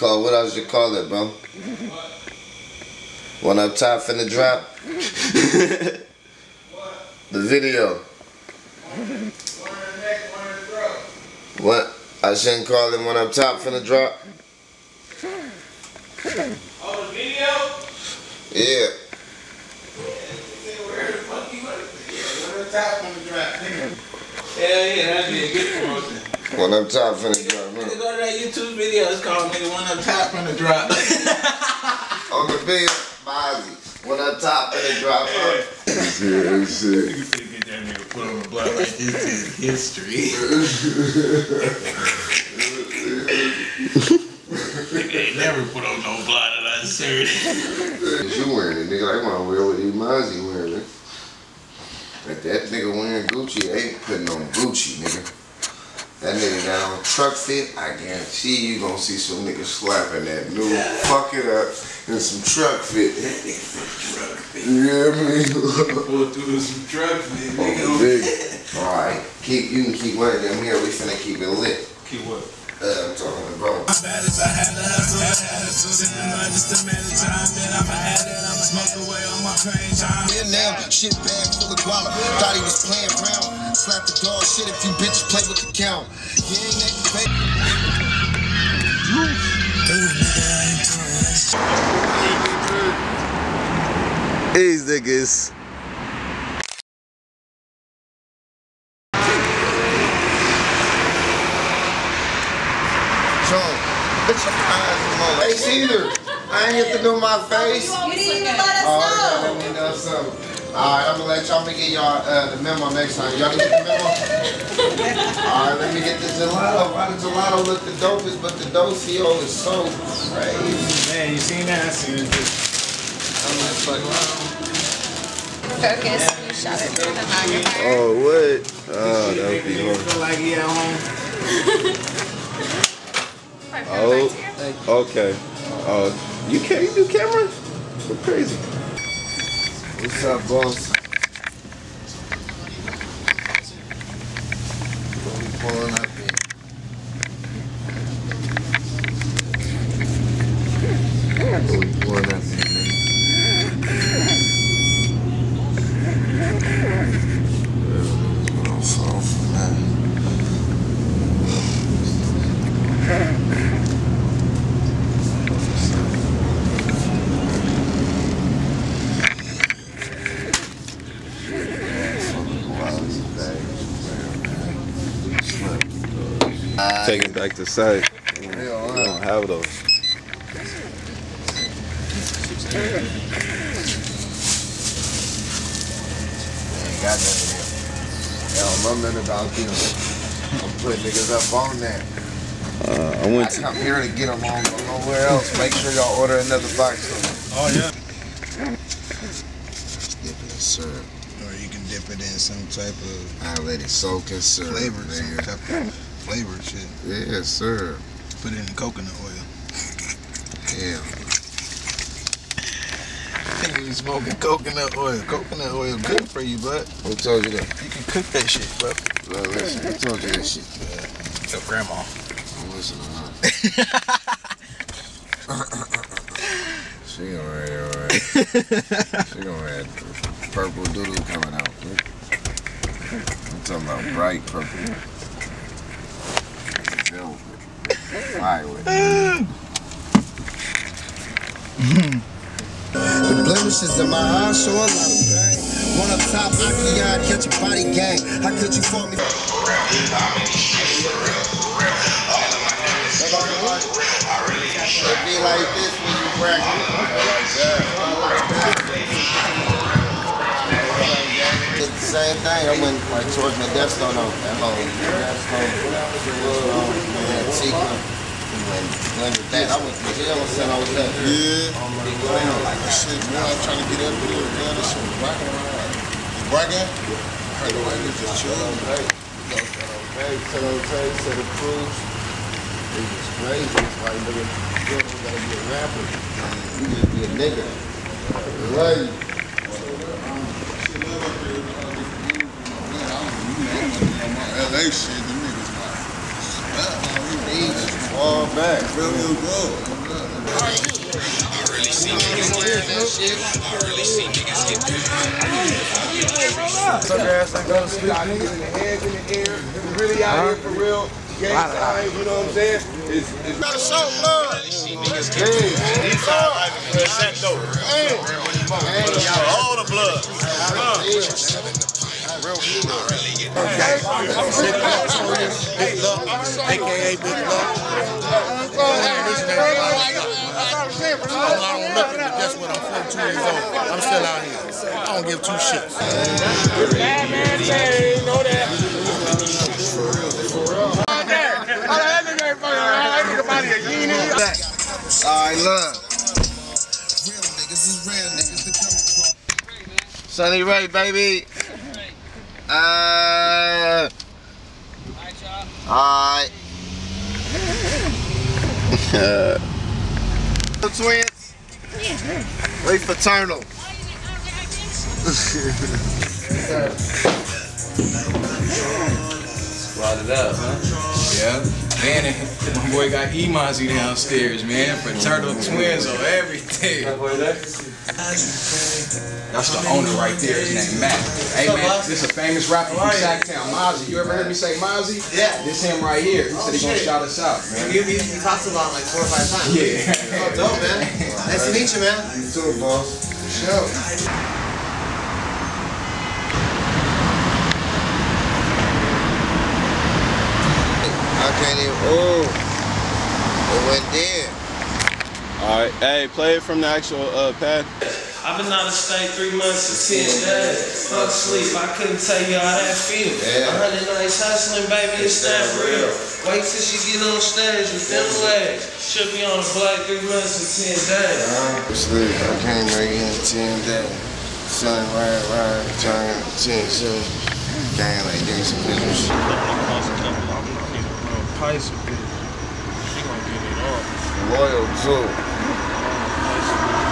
call? What else you call it, bro? One up top finna drop. The video. One in the neck, one in the throat. What? I shouldn't call it one up top finna drop? Oh, the video? Yeah. One up top finna drop. Hell yeah, that'd be a good promotion. One up top finna drop, man. Go to that YouTube video, it's called nigga one up top finna drop. On the video, Mozzy. One up top finna drop. Yeah, shit. You can get that nigga put on the block like this is history. They never put on no blood and I said you wearing it, nigga. I want to wear what you Mozzy wearing it. But that nigga wearing Gucci, I ain't putting on Gucci, nigga. That nigga got on truck fit. I guarantee you gonna see some niggas slapping that new fuck it up and some truck fit. That nigga from truck fit. You hear me? Pull through some truck fit, nigga. Oh, alright, you can keep one of them here. We finna keep it lit. Keep what? I'm talking about. My bad is I had to hustle, sipping on just a minute time, then I'ma add it, I'ma smoke away on my train time. Here now, shit bag full of guala, thought he was playing around, slap the dog shit if you bitches play with the count. Yeah, nigga, baby. These niggas. Either. I ain't have to do my face. You didn't even let us know. Let me know something. Alright, I'm gonna let y'all get y'all the memo next time. Y'all get the memo? Alright, let me get the gelato. Why the gelato look the dopest, but the docio is so crazy. Man, you seen that? I seen it. I'm like, fuck wow. Focus, you shot it through the microphone. Oh, what? Oh, that would be hard. You feel like he at home? Oh, okay. You can't do cameras? We're crazy. What's up, boss? What we pulling up in? What we pulling up in? Real soft, man. Take it back to site. We don't have those. Ain't got nothing. I don't know nothing about them. I'm putting niggas up on that. I come here to get them on, but nowhere else. Make sure y'all order another box of them. Oh yeah. Dip it in syrup. Or you can dip it in some type of. I let it soak in syrup. Flavor there. Flavor shit. Yes, sir. Put it in the coconut oil. Yeah. I think you smoking coconut oil. Coconut oil good for you, bud. Who told you that? You can cook that shit, bro. Well, listen, who told you that shit? Your grandma. I'm listening, huh? She gonna have she gonna have purple doodle coming out. I'm talking about bright purple. The blemishes in my eyes show a lot of pain. One up top, I can catch a body gang. How could you for me? I really should be like this when you practice. It's the same thing. I went like towards my death stone on that whole. I went to jail and said I was that. Yeah. On my ground, like shit, man. I'm trying to get up here and down. This shit was rocking around. You rocking? I heard the niggas just chilling. Said the crews. They just crazy. It's like, nigga, you gotta be a rapper. You gotta be a nigga. Right. She live up here. I don't know. You know, I don't know. LA shit, the niggas. All back, real good. I really see niggas wearing that shit. I really see niggas get paid. Sucker ass, I go to sleep. Got niggas in the heads, in the air. We really out here for real. Gangsta, you know what I'm saying? It's gotta show love. I really see niggas get paid. These are like a percent though. All the blood. Real food. Okay. AKA Big Love. I don't look at it. That's what I'm 42 years old. I'm still out here. I don't give two shits. Bad man say, you know that. Right there. I think everybody a yeenie. All right, love. Real niggas is real niggas to come from. Sunny Ray, baby. Alright. The twins. We fraternal. Squad it up, huh? Yeah. Man, my boy got Mozzy downstairs, man. Fraternal twins on everything. That's the owner right there, his name Matt. Hey man, this is a famous rapper from Sacktown, Mozzy. You ever heard me say Mozzy? Yeah. This him right here. He said he gonna shout us out, man. He talks about him like 4 or 5 times. Yeah. Oh, dope, man. Nice to meet you, man. You too, boss. For sure. I can't even, oh, it went there. Alright, hey, play it from the actual pad. I've been out of state 3 months and 10 days. Fuck sleep, I couldn't tell you how that feels. Yeah. 100 nights hustling, baby, it's that real. Wait till she get on stage with them legs. She'll be on the block 3 months and 10 days. I'm asleep, I can't make it in 10 days. Sun ride, turn 10 shoes. Gang like this and this. I'm gonna need a real price of it. She gonna get it off. Loyal too.